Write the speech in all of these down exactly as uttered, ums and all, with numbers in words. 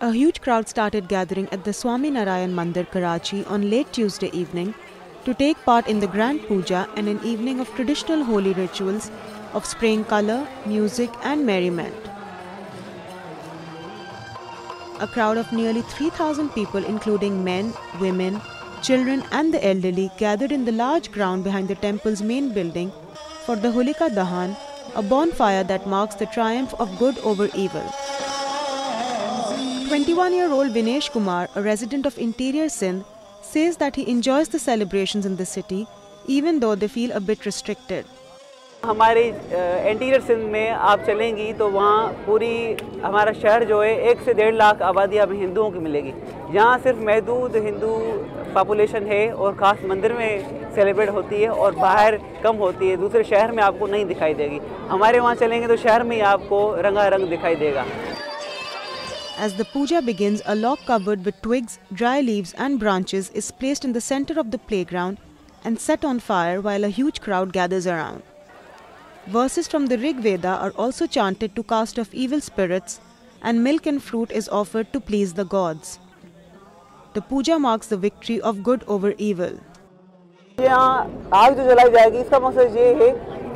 A huge crowd started gathering at the Swami Narayan Mandir, Karachi on late Tuesday evening to take part in the Grand Puja and an evening of traditional holy rituals of spraying colour, music and merriment. A crowd of nearly three thousand people including men, women, children and the elderly gathered in the large ground behind the temple's main building for the Holika Dahan, a bonfire that marks the triumph of good over evil. twenty-one-year-old Vinesh Kumar, a resident of interior Sindh, says that he enjoys the celebrations in the city even though they feel a bit restricted. हमारे interior Sindh में आप चलेंगी तो वहाँ पूरी हमारा शहर जो है एक से डेढ़ लाख आबादी अब हिंदुओं की मिलेगी। यहाँ सिर्फ महदूद हिंदू पॉपुलेशन है और ख़ास मंदिर में सेलिब्रेट होती है और बाहर कम होती है, दूसरे शहर में आपको नहीं दिखाई देगी। हमारे वहाँ चलेंगे तो शहर में ही आपको रंगारंग दिखाई देगा। As the puja begins, a log covered with twigs, dry leaves and branches is placed in the center of the playground and set on fire while a huge crowd gathers around. Verses from the Rigveda are also chanted to cast off evil spirits and milk and fruit is offered to please the gods. The puja marks the victory of good over evil. यहाँ आग जो जलाई जाएगी इसका मकसद ये है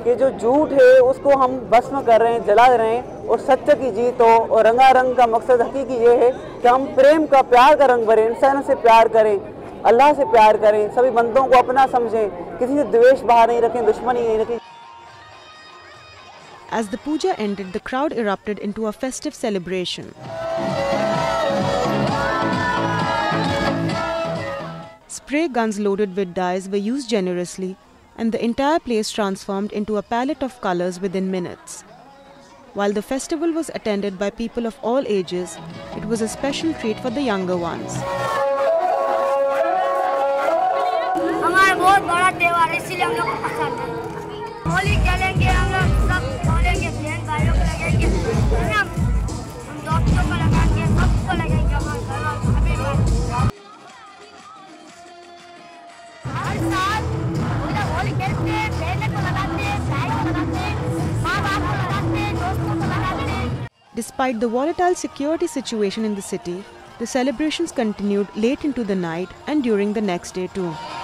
कि जो झूठ है उसको हम भस्म कर रहे हैं, जला रहे हैं और सत्य की जीत हो। और रंगारंग का मकसद हकीकी ये है कि हम प्रेम का, प्यार का रंग भरें, इंसान से प्यार करें, अल्लाह से प्यार करें, सभी बंदों को अपना समझें, किसी से द्वेष बाहर नहीं रखें, दुश्मनी नहीं रखें। As the puja ended, the crowd erupted into a festive celebration. Spray guns loaded with dyes were used generously, and the entire place transformed into a palette of colors within minutes. While the festival was attended by people of all ages, it was a special treat for the younger ones. हमारा बहुत बड़ा त्योहार है, इसलिए हम लोग को पसंद है। होली खेलेंगे हम लोग, सब बोलेंगे बहन भाइयों को लगाएंगे, हम दोस्तों को लगाएंगे, सबको लगाएंगे हमारा अभी हर साल पूरा होली खेलते हैं, बहनों को लगाते हैं, भाई को लगाते हैं, माँ-बाप को लगाते हैं, दोस्तों को लगाते हैं। Despite the volatile security situation in the city, the celebrations continued late into the night and during the next day too.